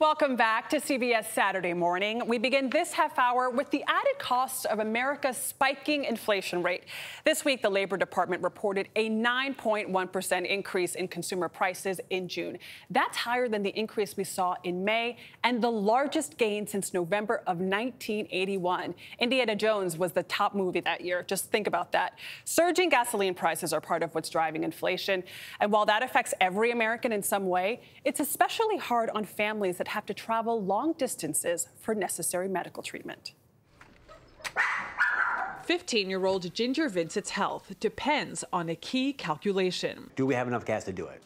Welcome back to CBS Saturday Morning. We begin this half hour with the added cost of America's spiking inflation rate. This week, the Labor Department reported a 9.1% increase in consumer prices in June. That's higher than the increase we saw in May and the largest gain since November of 1981. Indiana Jones was the top movie that year. Just think about that. Surging gasoline prices are part of what's driving inflation. And while that affects every American in some way, it's especially hard on families that have to travel long distances for necessary medical treatment. 15-year-old Ginger Vincent's health depends on a key calculation. Do we have enough gas to do it?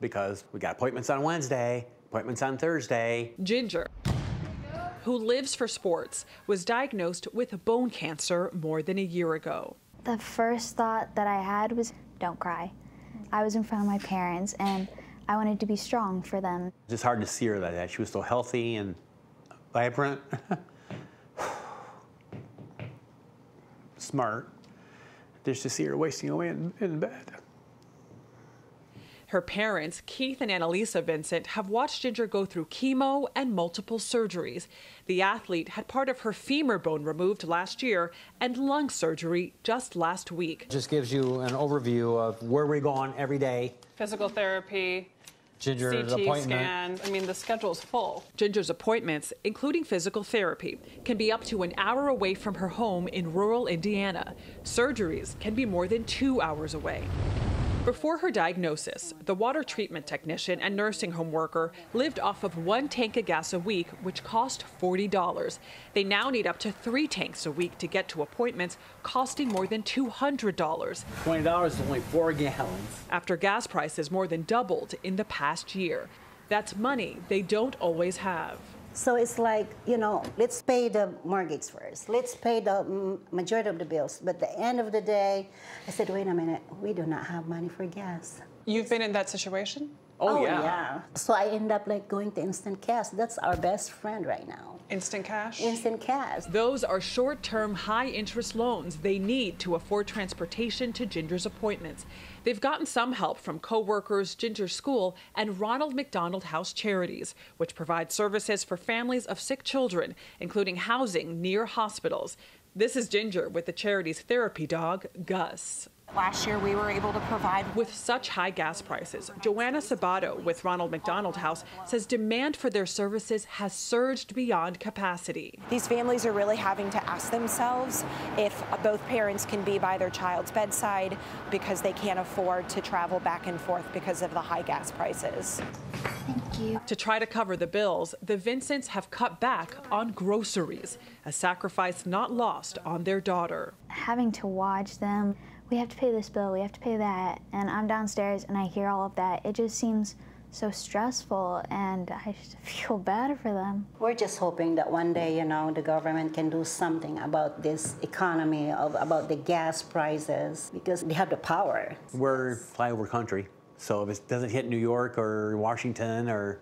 Because we got appointments on Wednesday, appointments on Thursday. Ginger, who lives for sports, was diagnosed with bone cancer more than a year ago. The first thought that I had was, don't cry. I was in front of my parents and I wanted to be strong for them. It's just hard to see her like that. She was so healthy and vibrant, smart. Just to see her wasting away in bed. Her parents, Keith and Annalisa Vincent, have watched Ginger go through chemo and multiple surgeries. The athlete had part of her femur bone removed last year and lung surgery just last week. Just gives you an overview of where we're going every day. Physical therapy. Ginger's CT appointment. Scan. I mean, the schedule's full. Ginger's appointments, including physical therapy, can be up to an hour away from her home in rural Indiana. Surgeries can be more than 2 hours away. Before her diagnosis, the water treatment technician and nursing home worker lived off of one tank of gas a week, which cost $40. They now need up to 3 tanks a week to get to appointments, costing more than $200. $20 is only 4 gallons. After gas prices more than doubled in the past year. That's money they don't always have. So it's like, you know, let's pay the mortgage first. Let's pay the majority of the bills. But at the end of the day, I said, wait a minute, we do not have money for gas. You've been in that situation? Oh yeah. So I end up like going to instant cash. That's our best friend right now. Instant cash? Instant cash. Those are short-term, high-interest loans they need to afford transportation to Ginger's appointments. They've gotten some help from co-workers, Ginger's school, and Ronald McDonald House Charities, which provide services for families of sick children, including housing near hospitals. This is Ginger with the charity's therapy dog, Gus. Last year, we were able to provide. With such high gas prices, Joanna Sabato with Ronald McDonald House says demand for their services has surged beyond capacity. These families are really having to ask themselves if both parents can be by their child's bedside because they can't afford to travel back and forth because of the high gas prices. Thank you. To try to cover the bills, the Vincents have cut back on groceries, a sacrifice not lost on their daughter. Having to watch them, we have to pay this bill, we have to pay that, and I'm downstairs and I hear all of that. It just seems so stressful and I just feel bad for them. We're just hoping that one day, you know, the government can do something about this economy, about the gas prices, because they have the power. We're flyover country, so if it doesn't hit New York or Washington or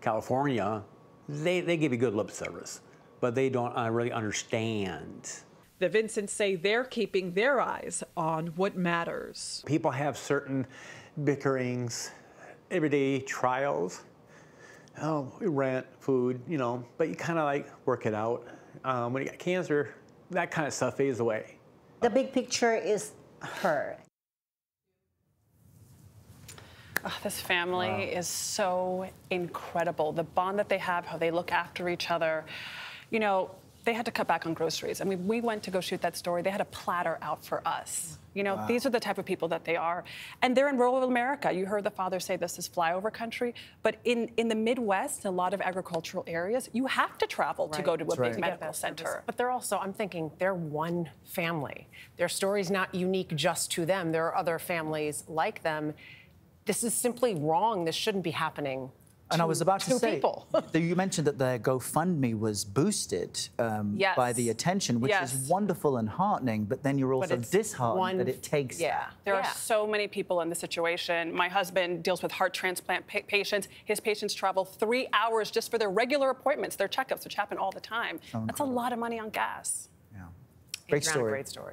California, they give you good lip service, but they don't really understand. The Vincents say they're keeping their eyes on what matters. People have certain bickerings, everyday trials, oh, rent, food, you know, but you kind of like work it out. When you got cancer, that kind of stuff fades away. The big picture is her. Oh, this family is so incredible. The bond that they have, how they look after each other, you know. They had to cut back on groceries. I mean, we went to go shoot that story. They had a platter out for us. You know, these are the type of people that they are. And they're in rural America. You heard the father say this is flyover country. But in the Midwest, in a lot of agricultural areas, you have to travel to go to a big medical center. But they're also, I'm thinking, they're one family. Their story's not unique just to them. There are other families like them. This is simply wrong. This shouldn't be happening. And I was about to say, you mentioned that their GoFundMe was boosted by the attention, which is wonderful and heartening, but then you're also disheartened that it takes. Yeah, there are so many people in the situation. My husband deals with heart transplant patients. His patients travel 3 hours just for their regular appointments, their checkups, which happen all the time. So that's a lot of money on gas. Yeah. Great story.